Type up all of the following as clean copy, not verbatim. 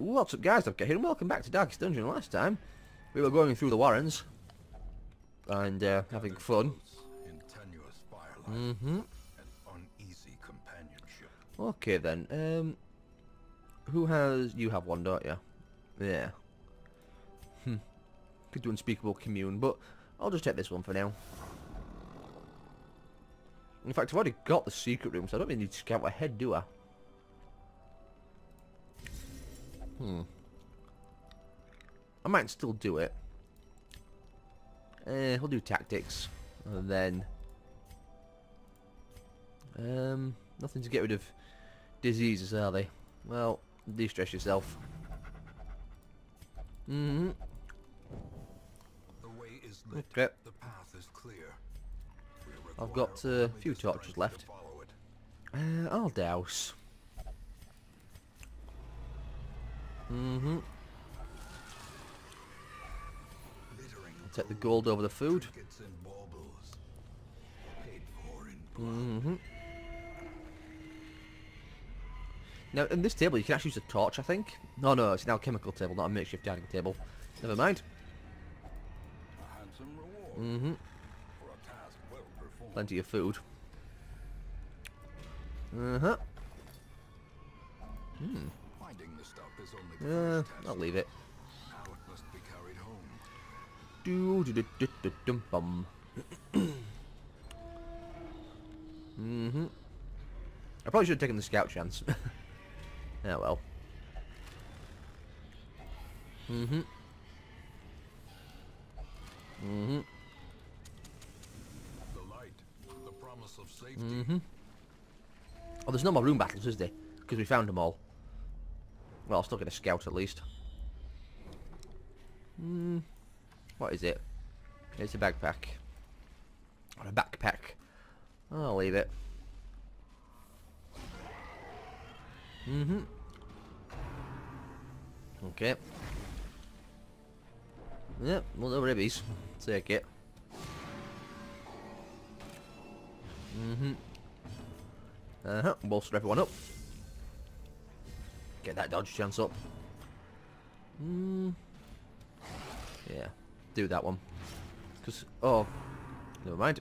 What's up, guys? Here and welcome back to Darkest Dungeon. Last time we were going through the Warrens and having fun. Mm-hmm. Okay then. Who has? You have one, don't you? Yeah. Could do Unspeakable Commune, but I'll just take this one for now. In fact, I've already got the secret room, so I don't really need to scout ahead, do I? I might still do it. We'll do tactics, and then nothing to get rid of diseases, are they? Well, de-stress yourself. The way is lit. Okay. The path is clear. I've got a few torches left. I'll douse. I'll take the gold over the food. Now, in this table, you can actually use a torch, I think. No, no, it's an alchemical table, not a makeshift dining table. Never mind. Plenty of food. I'll leave it. I probably should have taken the scout chance. Yeah, well. The light, the promise of safety. Oh, there's no more room battles, is there? Because we found them all. Well, I'll still get a scout at least. What is it? It's a backpack. Or a backpack. I'll leave it. Okay. Yep, well, no ribbies. Take it. Bolster everyone up. Get that dodge chance up. Yeah, do that one. Cause oh, never mind.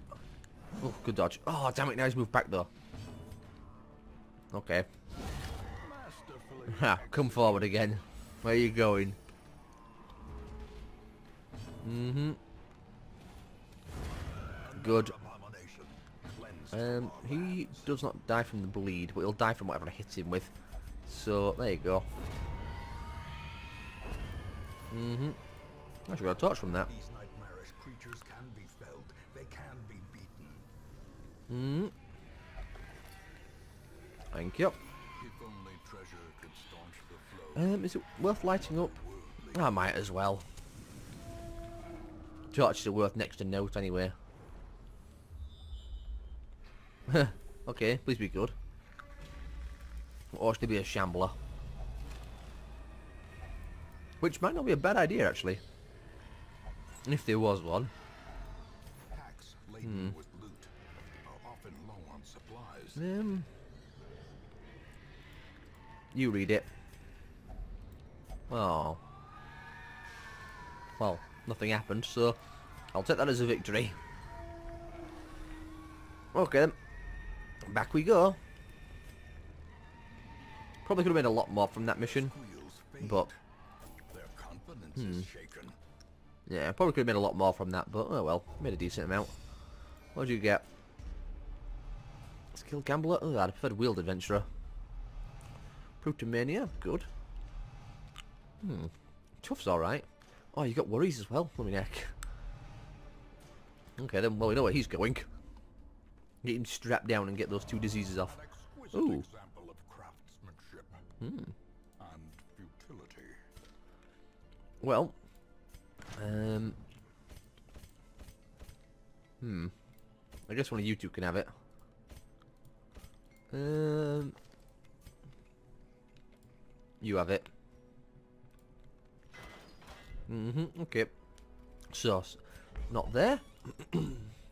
Oh, good dodge. Oh, damn it! Now he's moved back though. Okay. Ha! Come forward again. Where are you going? Good. He does not die from the bleed, but he'll die from whatever I hit him with. So there you go. I should have got a torch from that. These nightmarish creatures can be felled. They can be beaten. Thank you. If only treasure could staunch the flow. Is it worth lighting up? I might as well. Torches are worth next to note anyway. Okay, please be good. Or should it be a shambler? Which might not be a bad idea, actually. If there was one. Packs laden with loot are often low on supplies. You read it. Oh. Well, nothing happened, so I'll take that as a victory. Okay, then. Back we go. Probably could have made a lot more from that mission, but yeah, probably could have made a lot more from that, but oh well, made a decent amount. What did you get? Skill gambler. Oh, I'd preferred wield adventurer. Prutomania, good. Tough's all right. Oh, you got worries as well. Let me neck. Okay, then. Well, we know where he's going. Get him strapped down and get those two diseases off. Ooh. And futility. Well, I guess one of you two can have it. You have it. Okay. So, not there.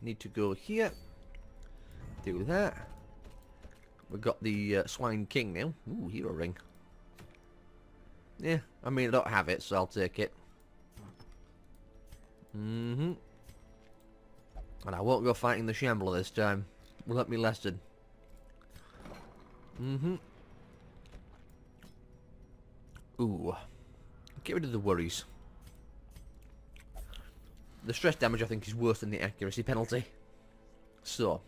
Need to go here. Do that. We've got the Swine King now. Ooh, hero ring. Yeah, I mean, I don't have it, so I'll take it. Mm-hmm. And I won't go fighting the Shambler this time. Let me lessen. Mm-hmm. Ooh. Get rid of the worries. The stress damage, I think, is worse than the accuracy penalty. So.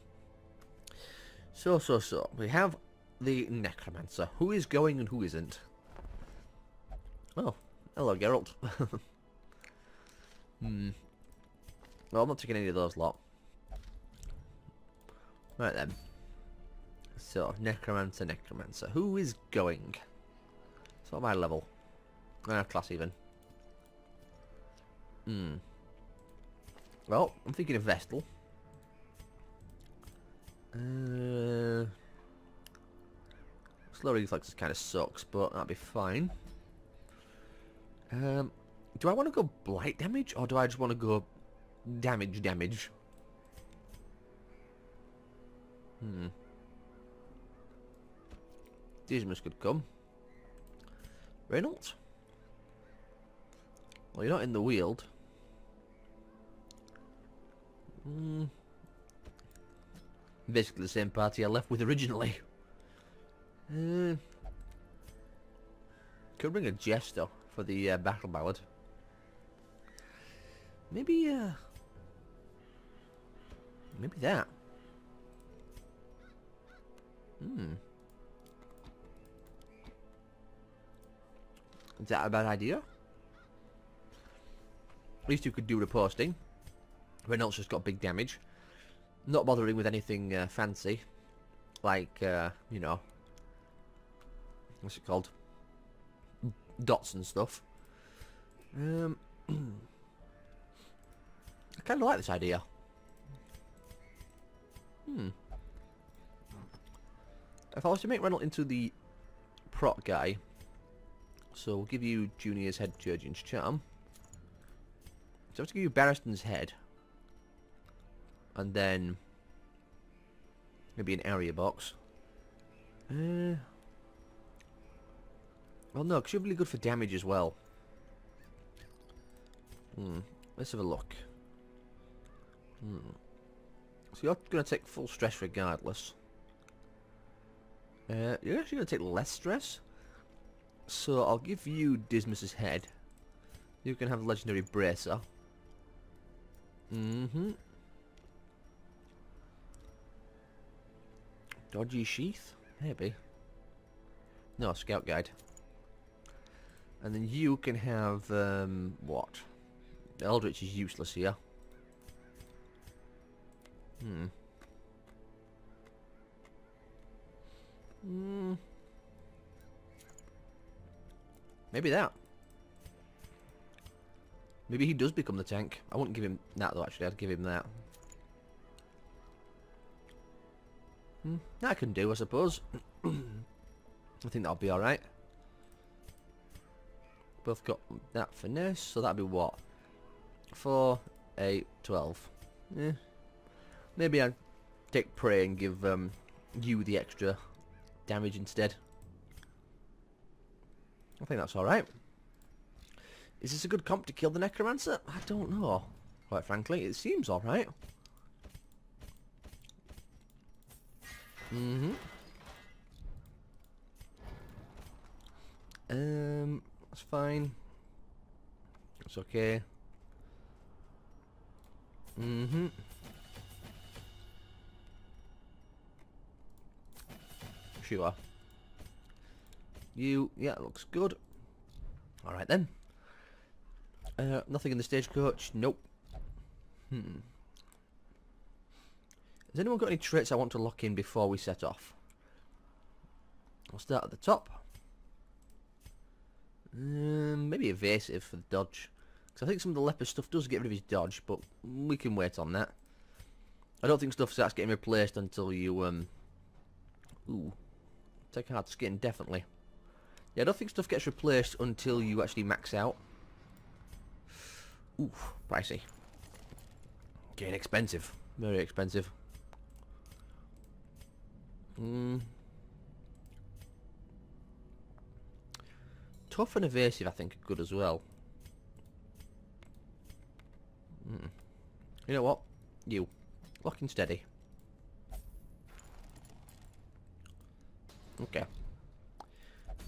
We have the Necromancer. Who is going and who isn't? Oh. Hello, Geralt. Well, I'm not taking any of those lot. Right then. So, Necromancer. Who is going? It's not my level. Class even. Well, I'm thinking of Vestal. Slow reflexes kind of sucks, but that'll be fine. Do I want to go blight damage, or do I just want to go damage? Dismas could come. Reynolds? Well, you're not in the wield. Basically the same party I left with originally. Could bring a Jester for the battle ballad. Maybe, maybe that. Is that a bad idea? At least you could do reposting. Reynolds just got big damage. Not bothering with anything fancy. Like, you know, what's it called? Dots and stuff. I kind of like this idea. If I was to make Reynolds into the proc guy, so we'll give you Junior's head, Jurgen's charm. So I have to give you Barristan's head, and then maybe an area box. Well, no, because you're really good for damage as well. Let's have a look. So you're going to take full stress regardless. You're actually going to take less stress. So I'll give you Dismas's head. You can have legendary bracer. Dodgy sheath? Maybe. No, scout guide. And then you can have what? Eldritch is useless here. Maybe that. Maybe he does become the tank. I wouldn't give him that though, actually. I'd give him that. That I can do, I suppose. I think that'll be alright. Both got that finesse, so that'll be what? 4, 8, 12. Yeah. Maybe I'd take prey and give you the extra damage instead. I think that's alright. Is this a good comp to kill the Necromancer? I don't know. Quite frankly, it seems alright. That's fine. It's okay. Sure. Yeah, it looks good. Alright then. Nothing in the stagecoach. Nope. Has anyone got any traits I want to lock in before we set off? I'll start at the top. Maybe evasive for the dodge. Because I think some of the leper stuff does get rid of his dodge, but we can wait on that. I don't think stuff starts getting replaced until you... take hard skin, definitely. Yeah, I don't think stuff gets replaced until you actually max out. Pricey. Getting expensive. Very expensive. Tough and evasive, I think, are good as well. You know what? You. Locking steady. Okay.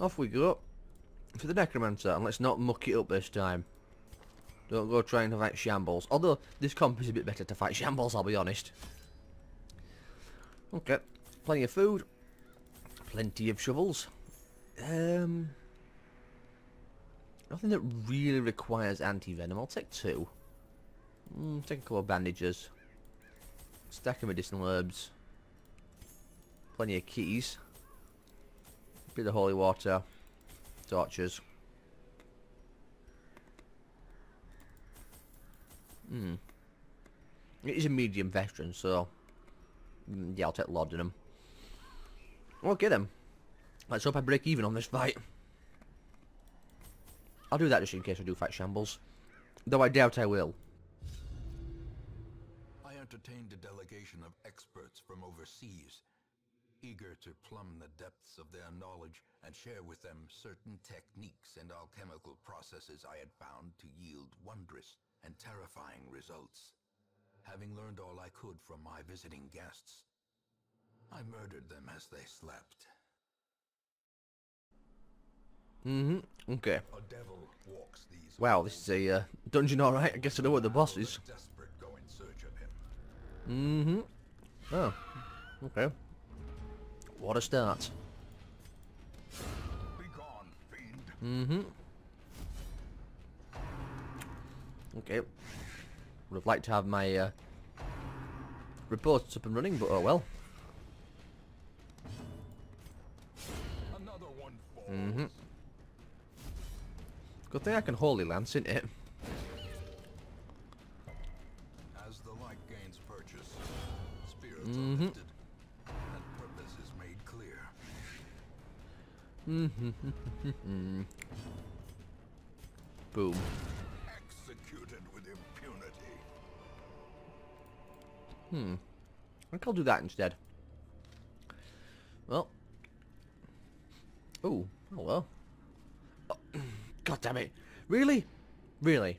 Off we go. For the Necromancer, and let's not muck it up this time. Don't go trying to fight Shambles. Although, this comp is a bit better to fight Shambles, I'll be honest. Okay. Plenty of food. Plenty of shovels. Nothing that really requires anti-venom. I'll take two. Take a couple of bandages. Stack of medicinal herbs. Plenty of keys. Bit of holy water. Torches. It is a medium veteran, so yeah, I'll take laudanum. Okay then. Let's hope I break even on this fight. I'll do that just in case I do fight Shambles. Though I doubt I will. I entertained a delegation of experts from overseas, eager to plumb the depths of their knowledge and share with them certain techniques and alchemical processes I had found to yield wondrous and terrifying results. Having learned all I could from my visiting guests, I murdered them as they slept. Okay. A devil walks these. Wow, this is a dungeon, all right. I guess I know where the boss is. Desperate go in search of him. Oh. Okay. What a start. Be gone, fiend. Okay. Would have liked to have my reports up and running, but oh well. Another one falls. Good thing I can holy lance, isn't it? As the light gains purchase, spirits are lifted, and purpose is made clear. Boom. Executed with impunity. I think I'll do that instead. Well. Ooh, oh well. Oh. God damn it. Really? Really?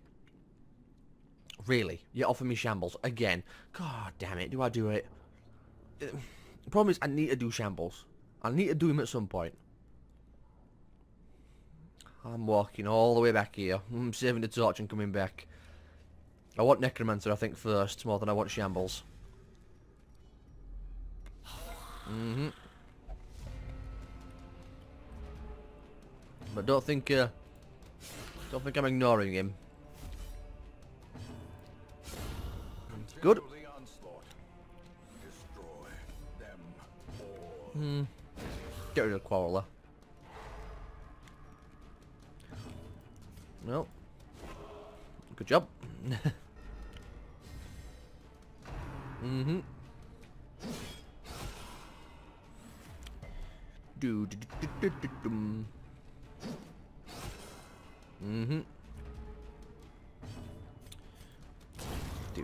Really? You offer me Shambles again. God damn it. Do I do it? The problem is I need to do Shambles. I need to do him at some point. I'm walking all the way back here. I'm saving the torch and coming back. I want Necromancer, I think, first, more than I want Shambles. But don't think I'm ignoring him. Good. Destroy them all. Get rid of the quarreler. Well, good job. Do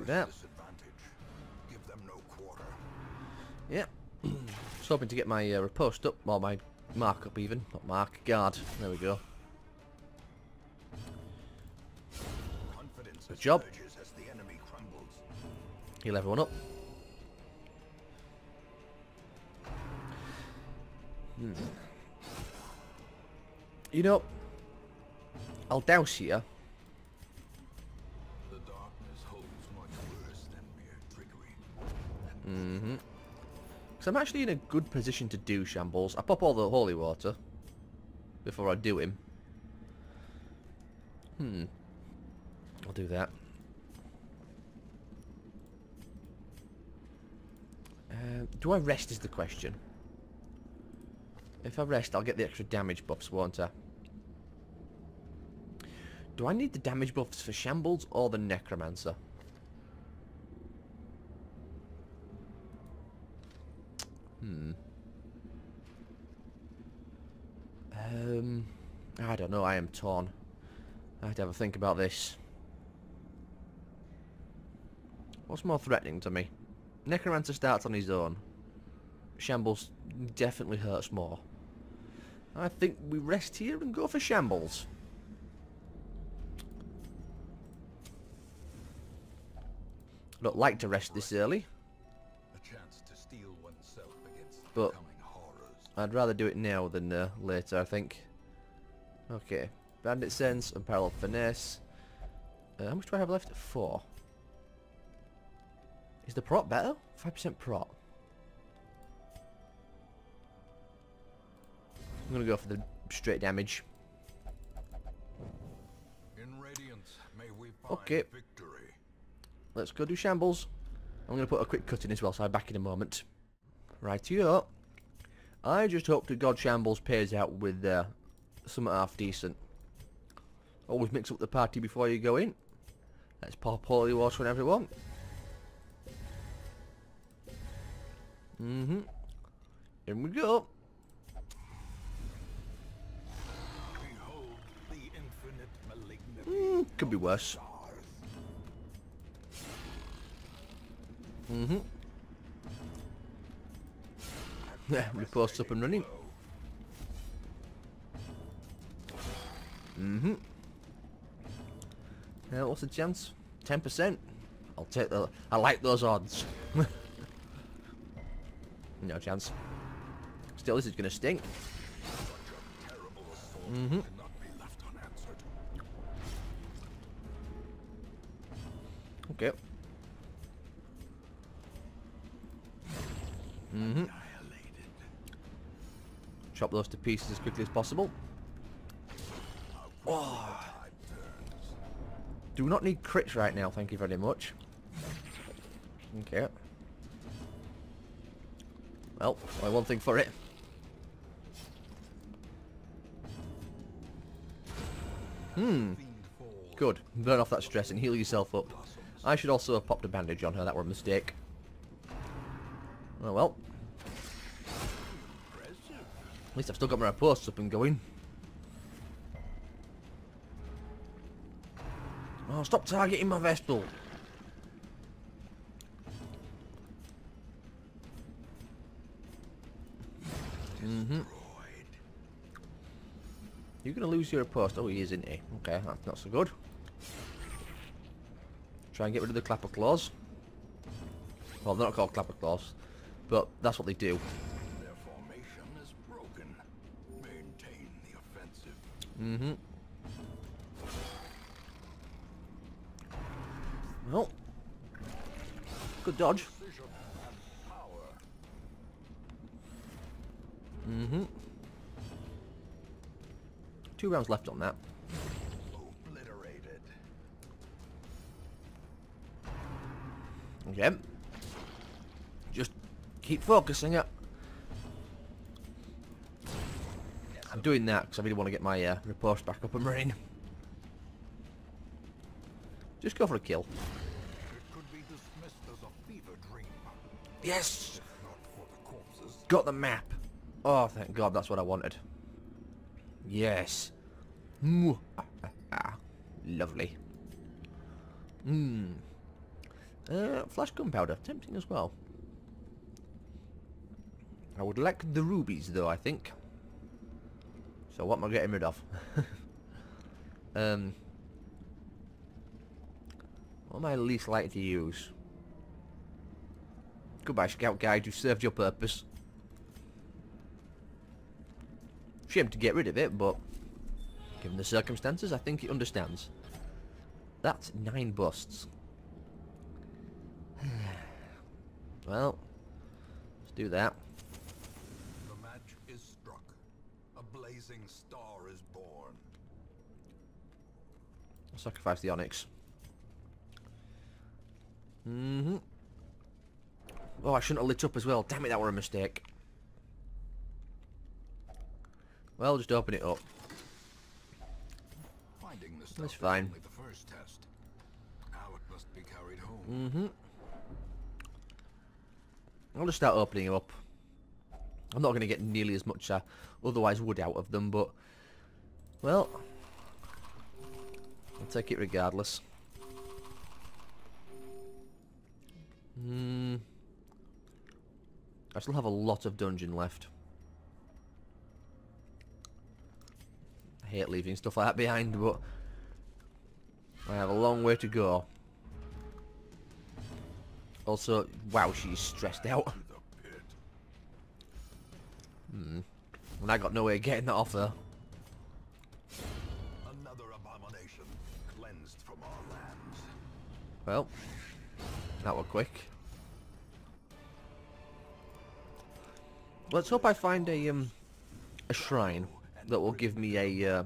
that. Give them no quarter. Yeah. Just hoping to get my riposte up, or my mark up even. Not mark, guard. There we go. Good job. Heal everyone up. You know, I'll douse here. The darkness holds much worse than mere trickery. Because I'm actually in a good position to do Shambles. I pop all the holy water before I do him. I'll do that. Do I rest is the question. If I rest, I'll get the extra damage buffs, won't I? Do I need the damage buffs for Shambles or the Necromancer? I don't know, I am torn. I have to have a think about this. What's more threatening to me? Necromancer starts on his own. Shambles definitely hurts more. I think we rest here and go for shambles. I don't like to rest this early, but I'd rather do it now than later, I think. Okay, bandit sense, unparalleled finesse. How much do I have left? 4. Is the prop better? 5% prop. I'm gonna go for the straight damage. In radiance, may we find victory. Let's go do shambles. I'm gonna put a quick cut in as well, so I'm back in a moment. Rightio. I just hope that God Shambles pays out with something half decent. Always mix up the party before you go in. Let's pop holy water on everyone. In we go. Behold the infinite malignity. Could be worse. Riposte up and running. What's the chance? 10%? I'll take the... I like those odds. No chance. Still, this is gonna stink. Okay. Chop those to pieces as quickly as possible. Oh. Do not need crits right now, thank you very much. Okay. Well, only one thing for it. Good. Burn off that stress and heal yourself up. I should also have popped a bandage on her. That were a mistake. Oh well. At least I've still got my posts up and going. Oh, stop targeting my Vestal! You're gonna lose your post. Oh, he is, isn't he? Okay, that's not so good. Try and get rid of the clapper claws. Well, they're not called clapper claws, but that's what they do. Well, good dodge. Two rounds left on that. Obliterated. Okay. Just keep focusing it. I'm doing that because I really want to get my riposte back up and running. Just go for a kill. It could be dismissed as a fever dream. Yes! Not for the corpses. Got the map. Oh, thank God, that's what I wanted. Yes. Lovely. Flash gunpowder. Tempting as well. I would like the rubies, though, I think. So what am I getting rid of? What am I least likely to use? Goodbye, Scout Guide. You served your purpose. Shame to get rid of it, but given the circumstances, I think it understands. That's 9 busts. Well, let's do that. The match is struck. A blazing star is born. I'll sacrifice the onyx. Oh, I shouldn't have lit up as well. Damn it, that were a mistake. Well, just open it up. That's fine. I'll just start opening them up. I'm not going to get nearly as much I otherwise would out of them, but... well... I'll take it regardless. I still have a lot of dungeon left. I hate leaving stuff like that behind, but I have a long way to go. Also, wow, she's stressed out. Hmm. And I got no way of getting that off her. Another abomination cleansed from our lands. Well, that was quick. Let's hope I find a shrine that will give me a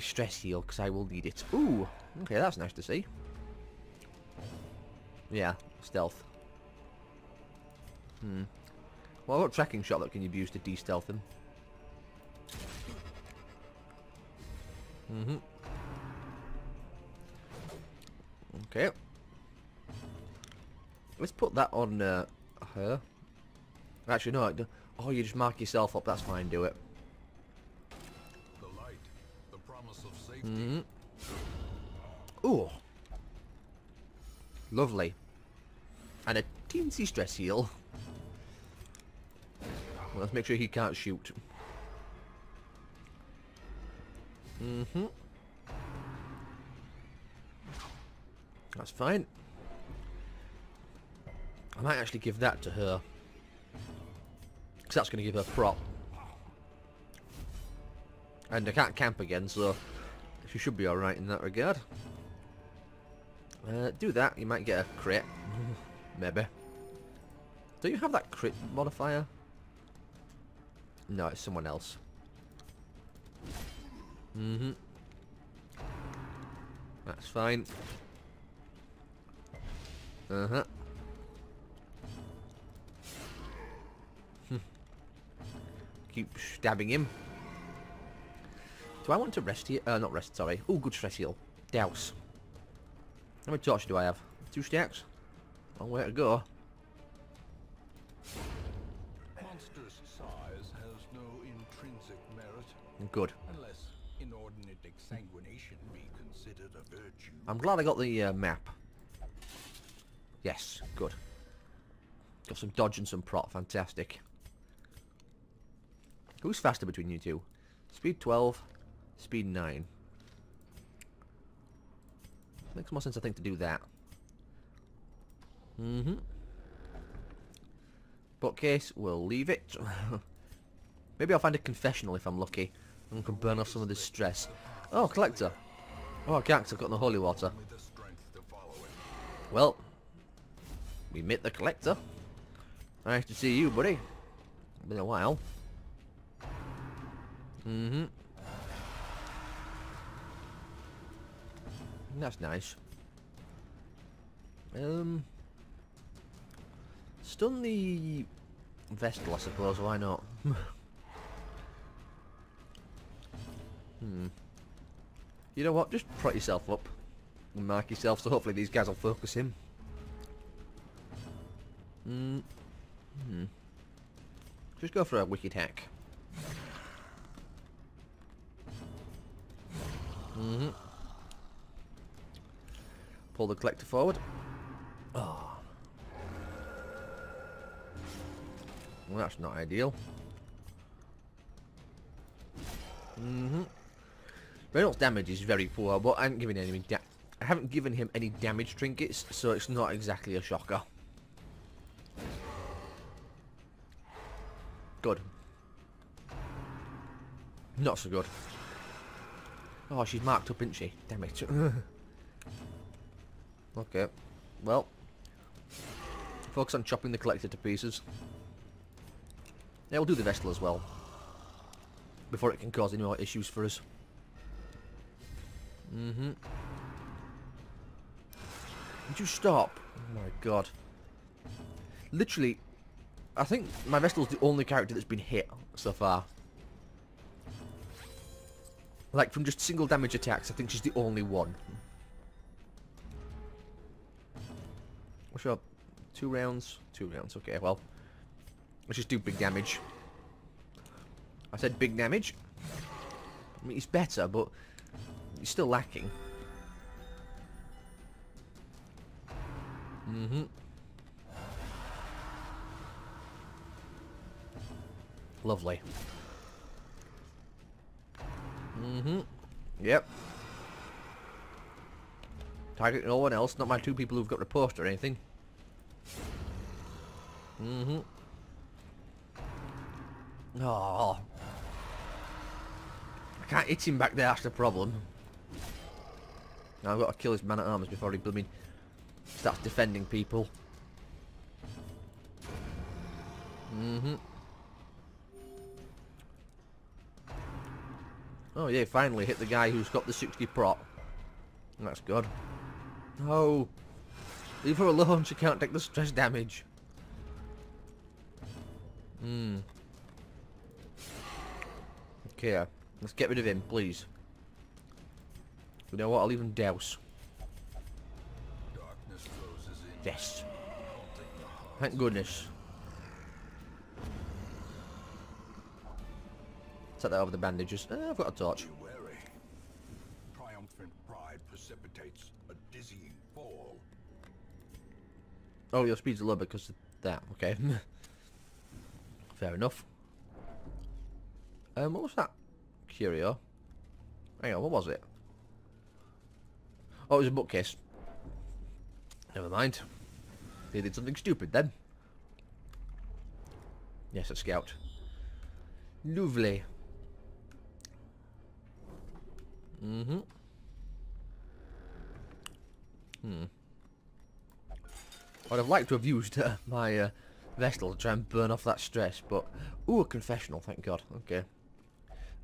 stress heal, because I will need it. Ooh, okay, that's nice to see. Yeah, stealth. Hmm. Well, I've got a tracking shot that can be used to de-stealth him. Mm-hmm. Okay. Let's put that on her. Actually, no. Oh, you just mark yourself up. That's fine. Do it. The light, the promise of safety. Mm-hmm. Ooh. Lovely. And a teensy stress heal. Well, let's make sure he can't shoot. Mm-hmm. That's fine. I might actually give that to her, because that's going to give her prop. And I can't camp again, so she should be alright in that regard. Do that, you might get a crit. Maybe. Do you have that crit modifier? No, it's someone else. Mm-hmm. That's fine. Uh-huh. Keep stabbing him. Do I want to rest here? Not rest, sorry. Oh, good stress heal. Douse. How many torches do I have? 2 stacks? Long way to go. Monstrous size has no intrinsic merit. Good. Unless inordinate exsanguination be considered a virtue. I'm glad I got the map. Yes, good. Got some dodge and some prop. Fantastic. Who's faster between you two? Speed 12, speed 9. Makes more sense, I think, to do that. Mm-hmm. Bookcase, we'll leave it. Maybe I'll find a confessional if I'm lucky, and can burn off some of this stress. Oh, collector. Oh, I can't, because I've got no holy water. Well, we met the collector. Nice to see you, buddy. Been a while. Mm-hmm. That's nice. Stun the Vestal, I suppose. Why not? Hmm. You know what? Just prop yourself up and mark yourself, so hopefully these guys will focus him. Hmm. Hmm. Just go for a wicked hack. Mm-hmm. Pull the collector forward. Oh. Well, that's not ideal. Mm-hmm. Reynolds' damage is very poor, but I haven't given him any damage trinkets, so it's not exactly a shocker. Good. Not so good. Oh, she's marked up, isn't she? Damn it. Okay. Well, focus on chopping the collector to pieces. Yeah, we'll do the Vestal as well, before it can cause any more issues for us. Mm-hmm. Would you stop? Oh my god. Literally, I think my Vestal's the only character that's been hit so far. Like, from just single damage attacks, I think she's the only one. What's up? 2 rounds? 2 rounds, okay, well. Let's just do big damage. I said big damage. I mean, he's better, but he's still lacking. Mm-hmm. Lovely. Mm-hmm. Yep. Target no one else, not my two people who've got the post or anything. Mm-hmm. Oh. I can't hit him back there, that's the problem. Now I've got to kill his man-at-arms before he blooming starts defending people. Mm-hmm. Oh yeah, finally hit the guy who's got the 60 prop. That's good. No. Leave her alone, she can't take the stress damage. Hmm. Okay, let's get rid of him, please. You know what, I'll even douse. Yes. Thank goodness. Set that over the bandages. I've got a torch. Triumphant pride precipitates a dizzying fall. Oh, your speed's low because of that. Okay, fair enough. What was that? Curio. Hang on, what was it? Oh, it was a bookcase. Never mind. They did something stupid then. Yes, a scout. Lovely. Mm-hmm. Hmm. I'd have liked to have used my Vestal to try and burn off that stress, but... Ooh, a confessional, thank God. Okay.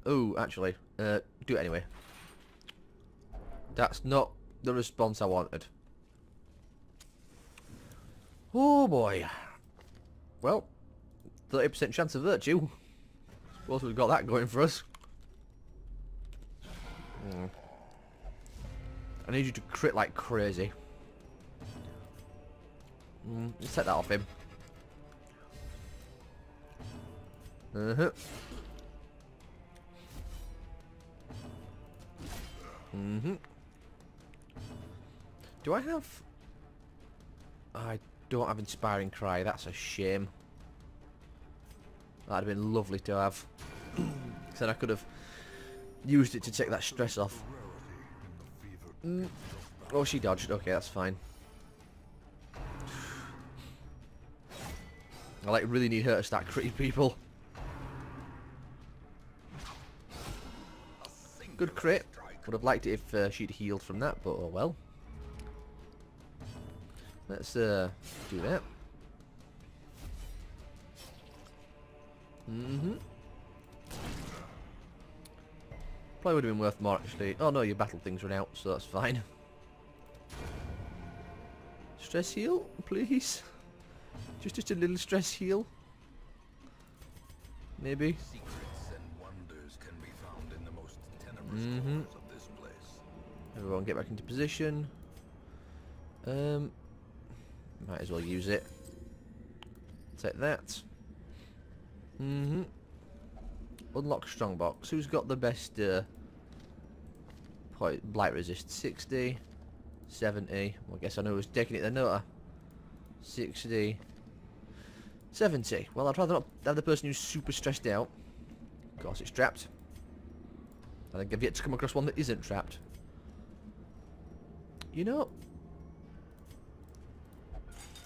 Ooh, actually, do it anyway. That's not the response I wanted. Oh, boy. Well, 30% chance of virtue. Suppose we've got that going for us. Mm. I need you to crit like crazy. Just set that off him. Uh-huh. Mm-hmm. Do I have... I don't have Inspiring Cry, that's a shame. That'd have been lovely to have. Said I could have used it to take that stress off. Mm. Oh, she dodged. Okay, that's fine. I like really need her to start critting people. Good crit. Would have liked it if she'd healed from that, but oh well. Let's do that. Mm-hmm. Probably would have been worth more, actually. Oh no, your battle things run out, so that's fine. Stress heal, please. Just a little stress heal. Maybe. Secrets and wonders can be found in the most tenebrous corners of this place. Everyone get back into position. Might as well use it. Take that. Mm-hmm. Unlock strongbox. Who's got the best point? Blight resist 60, 70. Well, I guess I know who's taking it then, don't I? 60, 70. Well, I'd rather not have the person who's super stressed out. Of course, it's trapped. I think I've yet to come across one that isn't trapped. You know.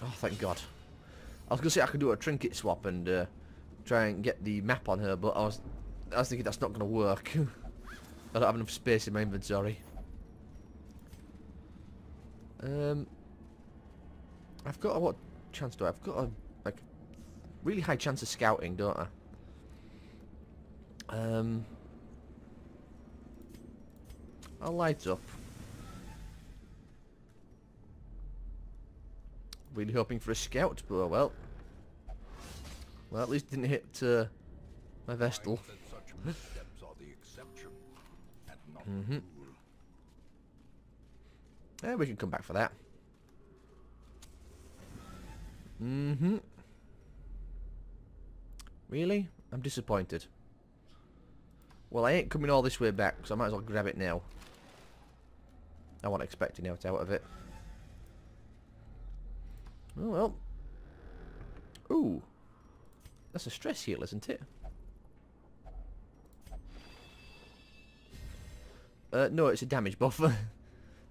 Oh, thank God. I was gonna say I could do a trinket swap and. Try and get the map on her, but I was thinking that's not going to work. I don't have enough space in my inventory. I've got a, what chance do I have? I've got a like really high chance of scouting, don't I? I'll light up. Really hoping for a scout, but oh well. Well, at least didn't hit my Vestal. Mm-hmm. Yeah, we can come back for that. Mm-hmm. Really? I'm disappointed. Well, I ain't coming all this way back, so I might as well grab it now. I wasn't expecting out of it. Oh, well. Ooh. That's a stress heal, isn't it? No, it's a damage buff.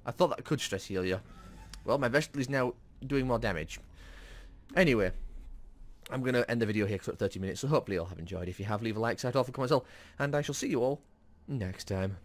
I thought that could stress heal you. Well, my Vestal is now doing more damage. Anyway, I'm going to end the video here because it's 30 minutes, so hopefully you'll have enjoyed. If you have, leave a like, side off, and comments all, and I shall see you all next time.